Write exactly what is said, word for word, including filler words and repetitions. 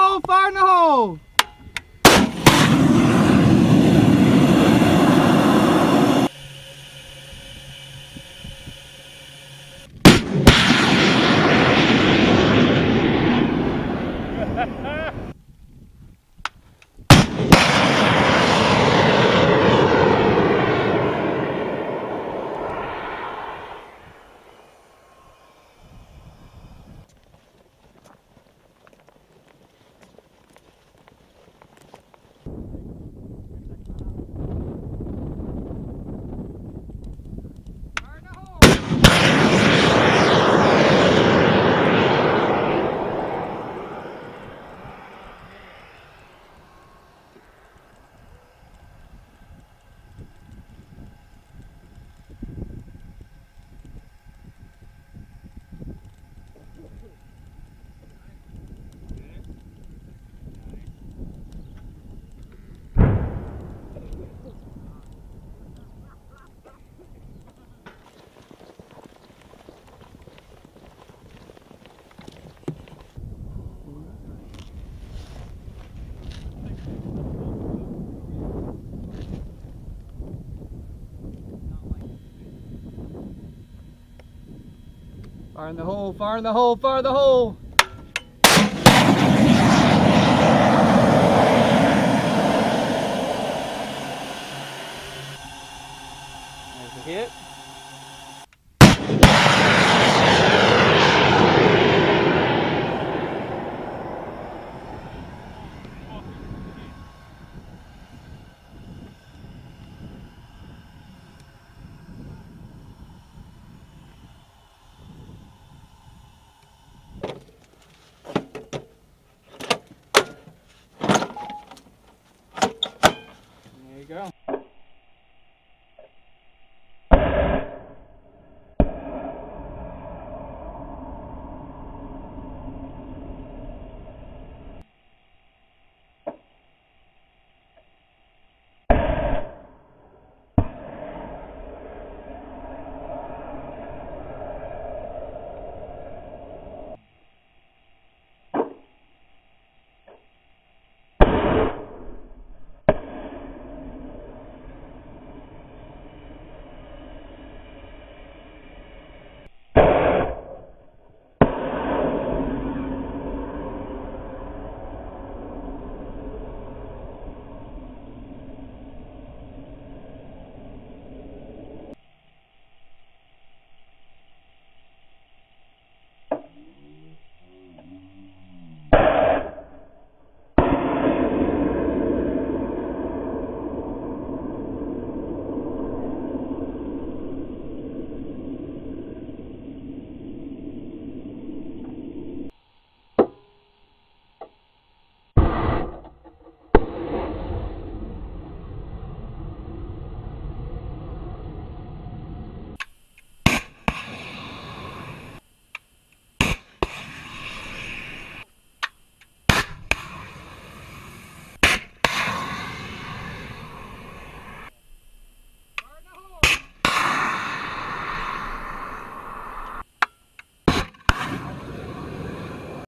hole, fire in the hole. Fire in the hole, fire in the hole, fire in the hole!